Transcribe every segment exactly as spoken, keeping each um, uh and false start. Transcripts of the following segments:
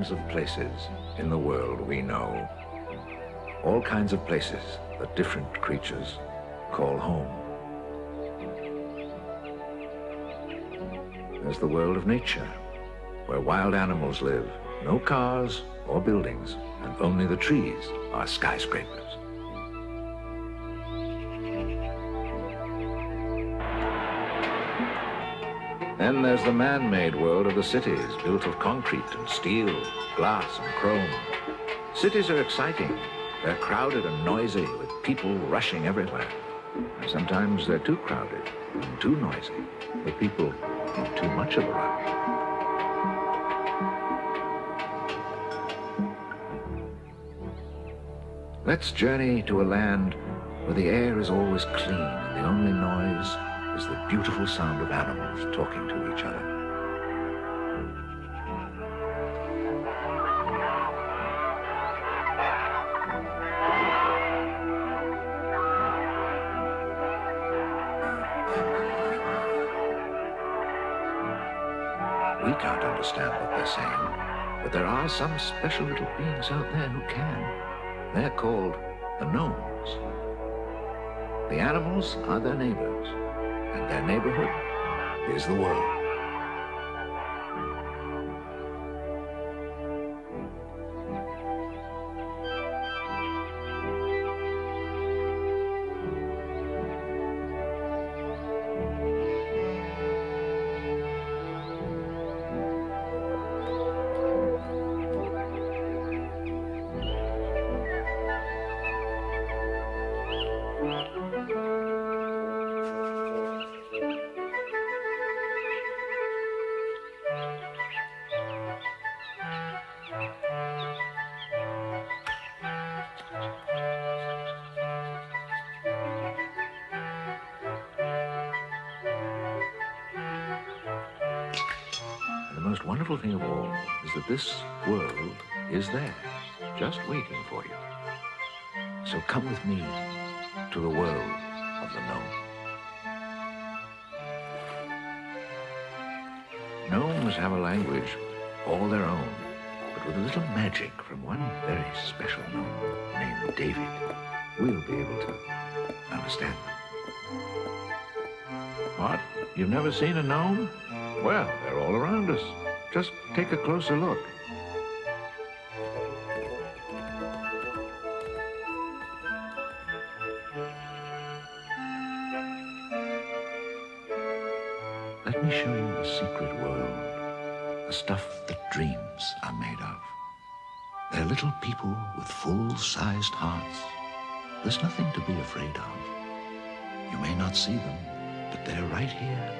kinds of places in the world we know. All kinds of places that different creatures call home. There's the world of nature, where wild animals live. No cars or buildings, and only the trees are skyscrapers. Then there's the man-made world of the cities, built of concrete and steel, glass and chrome. Cities are exciting. They're crowded and noisy, with people rushing everywhere. And sometimes they're too crowded and too noisy, with people in too much of a rush. Let's journey to a land where the air is always clean and the only noise is the beautiful sound of animals talking to each other. We can't understand what they're saying, but there are some special little beings out there who can. They're called the gnomes. The animals are their neighbors, and their neighborhood is the world. The wonderful thing of all is that this world is there, just waiting for you. So come with me to the world of the gnome. Gnomes have a language all their own, but with a little magic from one very special gnome named David, we'll be able to understand them. What? You've never seen a gnome? Well, they're all around us. Just take a closer look. Let me show you the secret world, the stuff that dreams are made of. They're little people with full-sized hearts. There's nothing to be afraid of. You may not see them, but they're right here,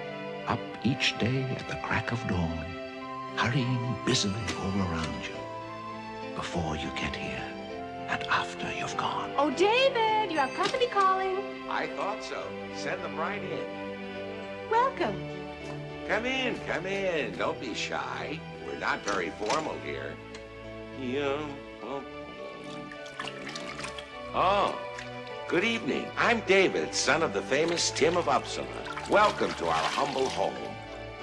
up each day at the crack of dawn, hurrying busily all around you, before you get here and after you've gone. Oh, David, you have company calling. I thought so. Send them right in. Welcome. Come in, come in. Don't be shy. We're not very formal here. Yeah. Oh, good evening. I'm David, son of the famous Tim of Uppsala. Welcome to our humble home.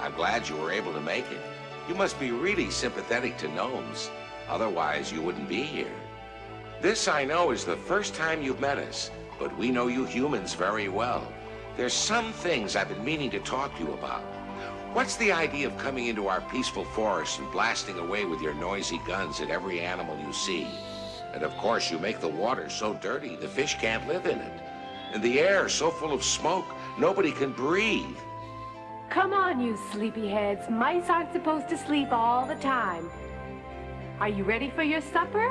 I'm glad you were able to make it. You must be really sympathetic to gnomes, otherwise you wouldn't be here. This, I know, is the first time you've met us, but we know you humans very well. There's some things I've been meaning to talk to you about. What's the idea of coming into our peaceful forest and blasting away with your noisy guns at every animal you see? And of course you make the water so dirty the fish can't live in it, and the air so full of smoke nobody can breathe. Come on, you sleepyheads. Mice aren't supposed to sleep all the time. Are you ready for your supper?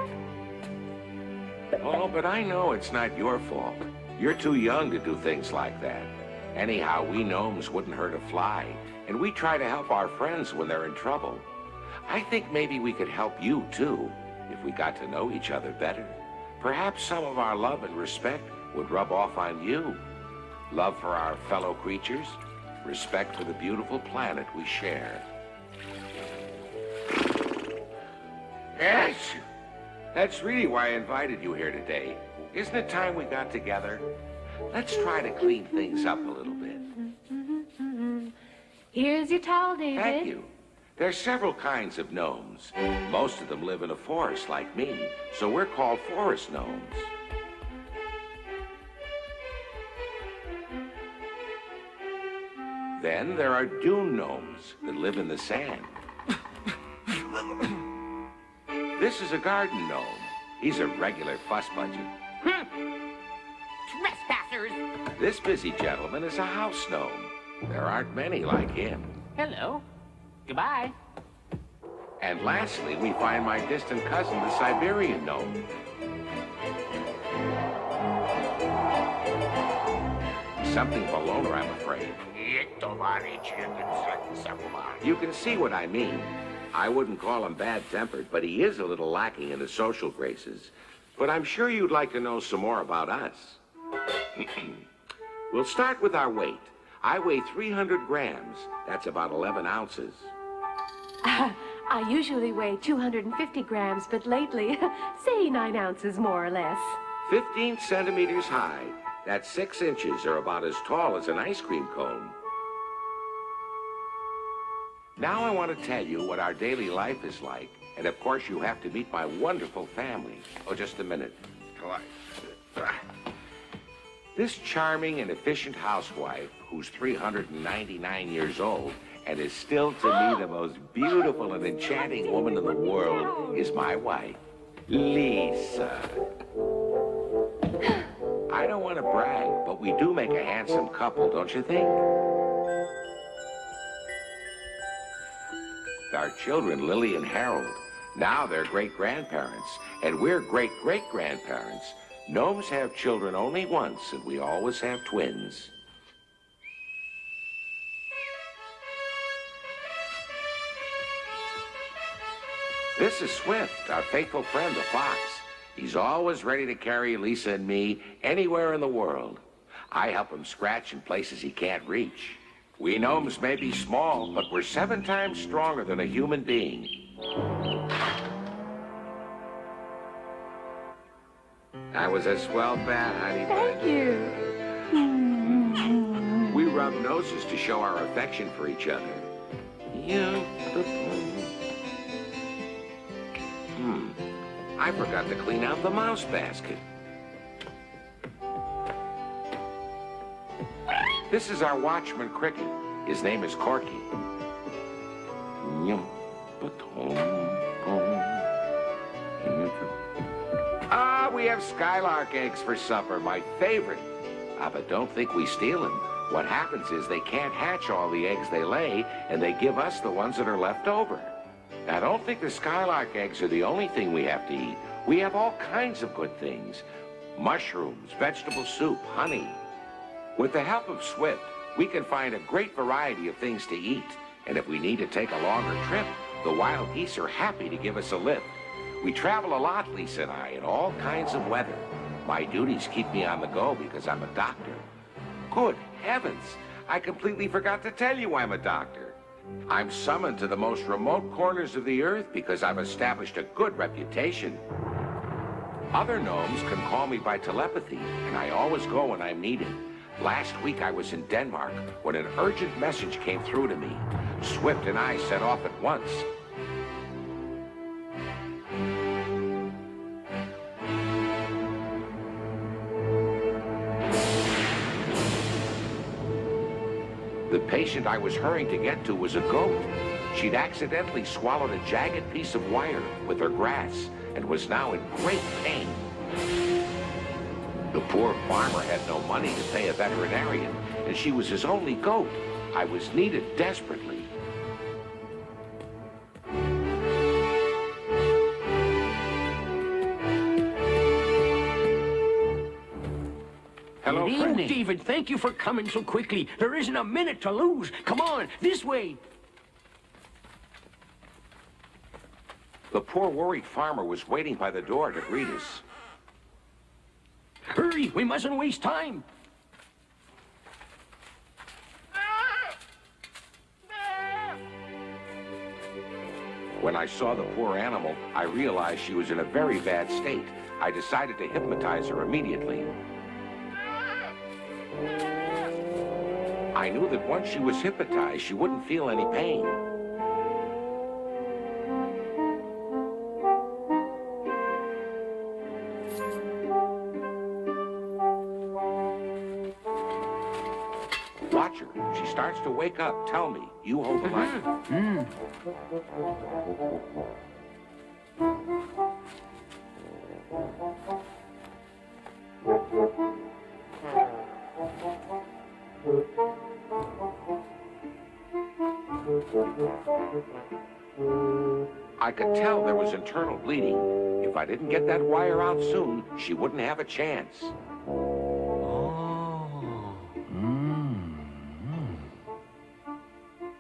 Oh, but I know it's not your fault. You're too young to do things like that. Anyhow, we gnomes wouldn't hurt a fly, and we try to help our friends when they're in trouble. I think maybe we could help you, too, if we got to know each other better. Perhaps some of our love and respect would rub off on you. Love for our fellow creatures, respect for the beautiful planet we share. Yes! That's really why I invited you here today. Isn't it time we got together? Let's try to clean things up a little bit. Here's your towel, David. Thank you. There are several kinds of gnomes. Most of them live in a forest like me, so we're called forest gnomes. Then there are dune gnomes that live in the sand. This is a garden gnome. He's a regular fuss budget. Trespassers! This busy gentleman is a house gnome. There aren't many like him. Hello. Goodbye. And lastly, we find my distant cousin, the Siberian gnome. Something below her, I'm afraid. You can see what I mean. I wouldn't call him bad-tempered, but he is a little lacking in his social graces. But I'm sure you'd like to know some more about us. We'll start with our weight. I weigh three hundred grams. That's about eleven ounces. Uh, I usually weigh two hundred fifty grams, but lately, say nine ounces more or less. fifteen centimeters high. That's six inches, or about as tall as an ice cream cone. Now I want to tell you what our daily life is like, and of course you have to meet my wonderful family. Oh, just a minute. This charming and efficient housewife, who's three hundred ninety-nine years old, and is still to me the most beautiful and enchanting woman in the world, is my wife, Lisa. I don't want to brag, but we do make a handsome couple, don't you think? Our children, Lily and Harold. Now they're great-grandparents, and we're great-great-grandparents. Gnomes have children only once, and we always have twins. This is Swift, our faithful friend, the fox. He's always ready to carry Lisa and me anywhere in the world. I help him scratch in places he can't reach. We gnomes may be small, but we're seven times stronger than a human being. That was a swell bat, honey. Thank you. We rub noses to show our affection for each other. Yeah. Hmm. I forgot to clean out the mouse basket. This is our watchman cricket. His name is Corky. Ah, we have skylark eggs for supper, my favorite. Ah, but don't think we steal them. What happens is they can't hatch all the eggs they lay, and they give us the ones that are left over. Now, don't think the skylark eggs are the only thing we have to eat. We have all kinds of good things. Mushrooms, vegetable soup, honey. With the help of Swift, we can find a great variety of things to eat. And if we need to take a longer trip, the wild geese are happy to give us a lift. We travel a lot, Lisa and I, in all kinds of weather. My duties keep me on the go because I'm a doctor. Good heavens, I completely forgot to tell you I'm a doctor. I'm summoned to the most remote corners of the earth because I've established a good reputation. Other gnomes can call me by telepathy, and I always go when I'm needed. Last week I was in Denmark when an urgent message came through to me. Swift and I set off at once. The patient I was hurrying to get to was a goat. She'd accidentally swallowed a jagged piece of wire with her grass and was now in great pain. The poor farmer had no money to pay a veterinarian, and she was his only goat. I was needed desperately. Hello, friend. David, thank you for coming so quickly. There isn't a minute to lose. Come on, this way. The poor worried farmer was waiting by the door to greet us. Hurry, we mustn't waste time. When I saw the poor animal, I realized she was in a very bad state. I decided to hypnotize her immediately. I knew that once she was hypnotized, she wouldn't feel any pain. she starts to wake up, tell me. You hold the line. Mm. I could tell there was internal bleeding. If I didn't get that wire out soon, she wouldn't have a chance.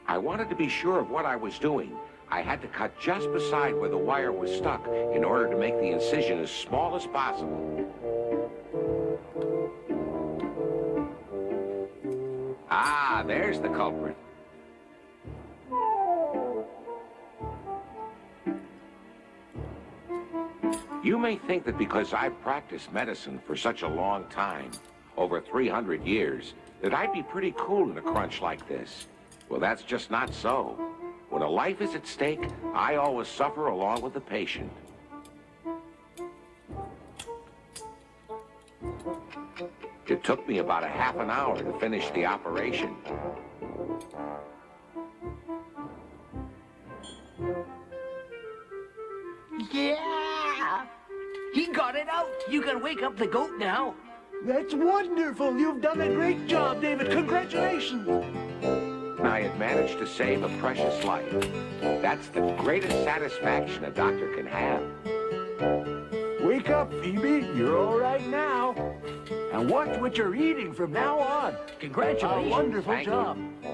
I wanted to be sure of what I was doing. I had to cut just beside where the wire was stuck in order to make the incision as small as possible. Ah, there's the culprit. You may think that because I've practiced medicine for such a long time, over three hundred years, that I'd be pretty cool in a crunch like this. Well, that's just not so. When a life is at stake, I always suffer along with the patient. It took me about a half an hour to finish the operation. Yeah! He got it out! You can wake up the goat now. That's wonderful! You've done a great job, David. Congratulations! I had managed to save a precious life. That's the greatest satisfaction a doctor can have. Wake up, Phoebe. You're all right now. And watch what you're eating from now on. Congratulations. A wonderful Thank job. You.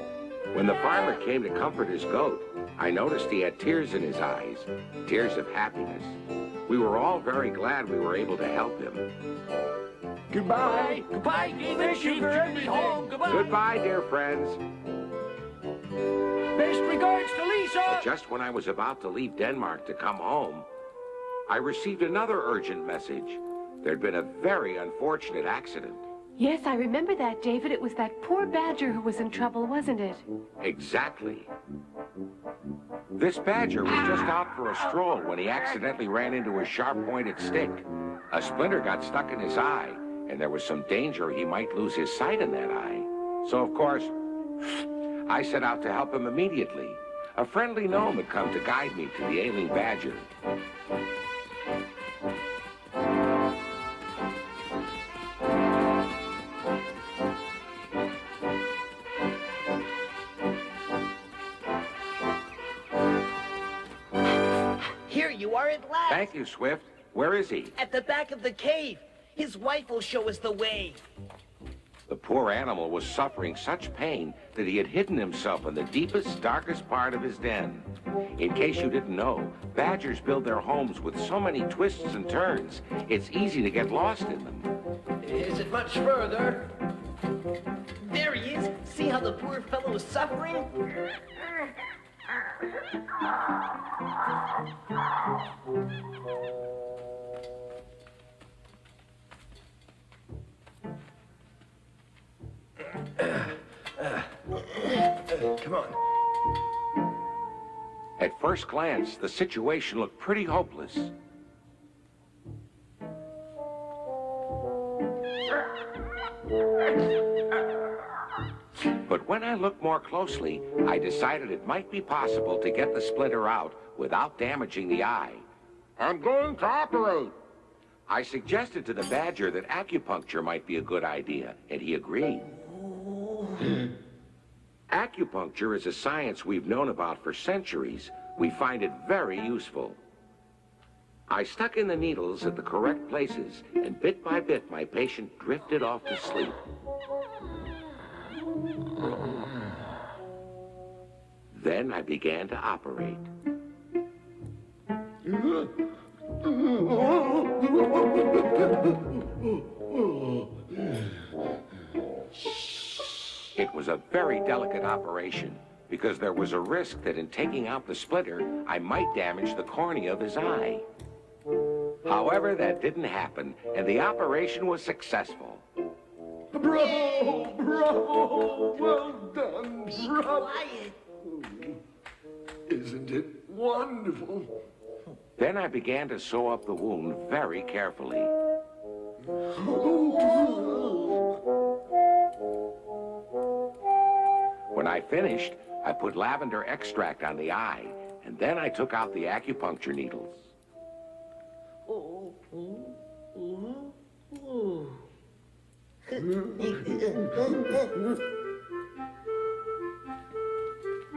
When the farmer came to comfort his goat, I noticed he had tears in his eyes, tears of happiness. We were all very glad we were able to help him. Goodbye. Goodbye, David. Thank you for everything. Home. Goodbye. Goodbye, dear friends. Best regards to Lisa! But just when I was about to leave Denmark to come home, I received another urgent message. There'd been a very unfortunate accident. Yes, I remember that, David. It was that poor badger who was in trouble, wasn't it? Exactly. This badger was just out for a stroll when he accidentally ran into a sharp-pointed stick. A splinter got stuck in his eye, and there was some danger he might lose his sight in that eye. So, of course, I set out to help him immediately. A friendly gnome had come to guide me to the ailing badger. Here you are at last. Thank you, Swift. Where is he? At the back of the cave. His wife will show us the way. The poor animal was suffering such pain that he had hidden himself in the deepest, darkest part of his den. In case you didn't know, badgers build their homes with so many twists and turns, it's easy to get lost in them. Is it much further? There he is. See how the poor fellow is suffering? Come on. At first glance, the situation looked pretty hopeless. But when I looked more closely, I decided it might be possible to get the splinter out without damaging the eye. I'm going to operate. I suggested to the badger that acupuncture might be a good idea, and he agreed. Acupuncture is a science we've known about for centuries. We find it very useful. I stuck in the needles at the correct places, and bit by bit, my patient drifted off to sleep. Then I began to operate. It was a very delicate operation because there was a risk that in taking out the splinter, I might damage the cornea of his eye. However, that didn't happen, and the operation was successful. Bravo! Bravo! Well done! Be bravo! Quiet. Isn't it wonderful? Then I began to sew up the wound very carefully. Oh. When I finished, I put lavender extract on the eye, and then I took out the acupuncture needles.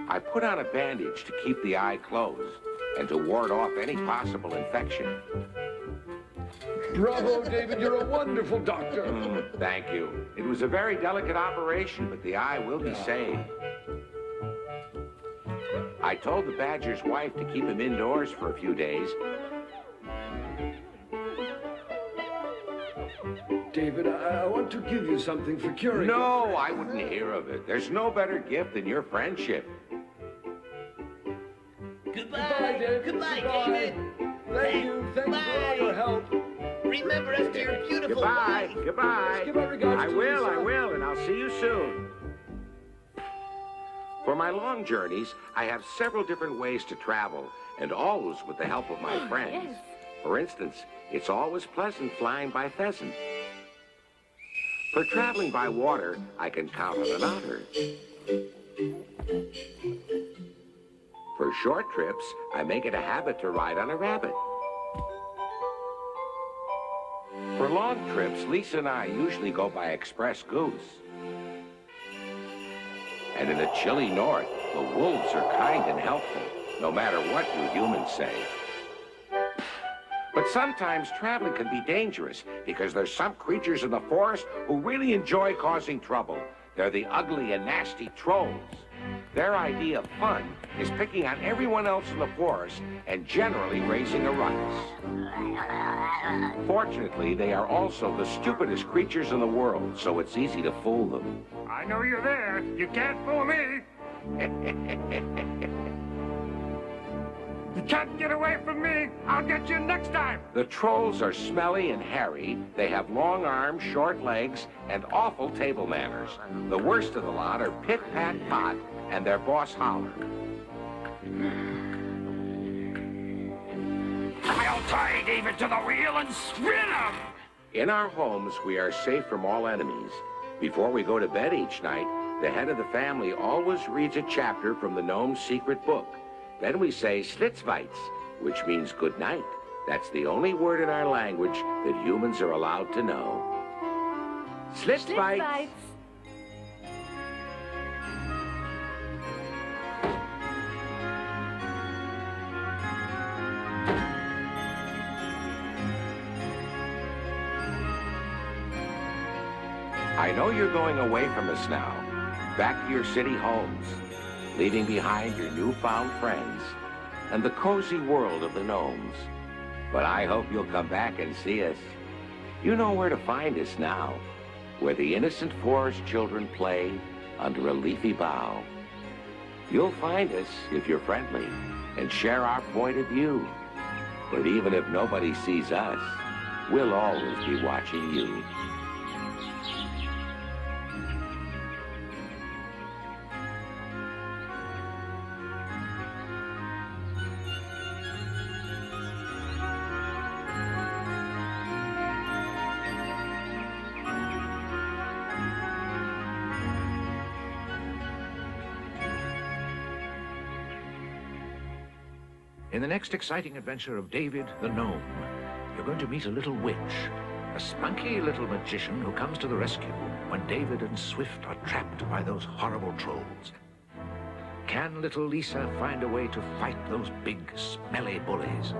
I put on a bandage to keep the eye closed and to ward off any possible infection. Bravo, David, you're a wonderful doctor. Mm, thank you. It was a very delicate operation, but the eye will be saved. I told the badger's wife to keep him indoors for a few days. David, I, I want to give you something for curing. No, I wouldn't hear of it. There's no better gift than your friendship. Goodbye, David. Goodbye, David. Thank you. Thank you for all your help. Remember us to your beautiful wife. Goodbye. Goodbye. I will, I will, and I'll see you soon. For my long journeys, I have several different ways to travel, and always with the help of my oh, friends. Yes. For instance, it's always pleasant flying by pheasant. For traveling by water, I can count on an otter. For short trips, I make it a habit to ride on a rabbit. For long trips, Lisa and I usually go by express goose. And in the chilly north, the wolves are kind and helpful, no matter what you humans say. But sometimes traveling can be dangerous because there's some creatures in the forest who really enjoy causing trouble. They're the ugly and nasty trolls. Their idea of fun is picking on everyone else in the forest and generally raising a ruckus. Fortunately, they are also the stupidest creatures in the world, so it's easy to fool them. I know you're there. You can't fool me. You can't get away from me. I'll get you next time. The trolls are smelly and hairy. They have long arms, short legs, and awful table manners. The worst of the lot are Pit-Pat-Pot and their boss, Holler. I'll tie David to the wheel and spin him. In our homes, we are safe from all enemies. Before we go to bed each night, the head of the family always reads a chapter from the gnome's secret book. Then we say Schlitzweitz, which means good night. That's the only word in our language that humans are allowed to know. Schlitzweitz. Schlitzweitz. I know you're going away from us now, back to your city homes, leaving behind your newfound friends and the cozy world of the gnomes. But I hope you'll come back and see us. You know where to find us now, where the innocent forest children play under a leafy bough. You'll find us if you're friendly and share our point of view. But even if nobody sees us, we'll always be watching you. In the next exciting adventure of David the Gnome, you're going to meet a little witch, a spunky little magician who comes to the rescue when David and Swift are trapped by those horrible trolls. Can little Lisa find a way to fight those big, smelly bullies?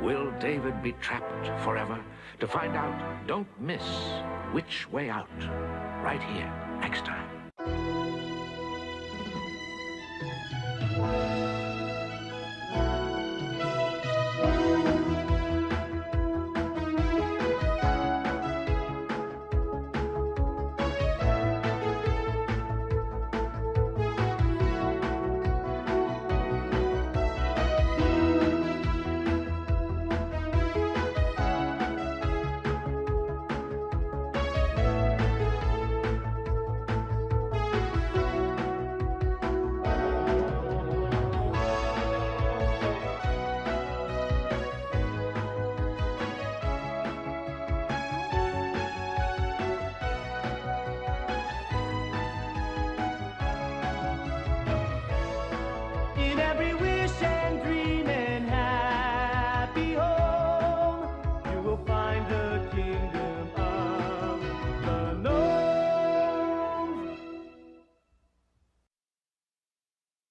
Will David be trapped forever? To find out, don't miss Which Way Out, right here, next time.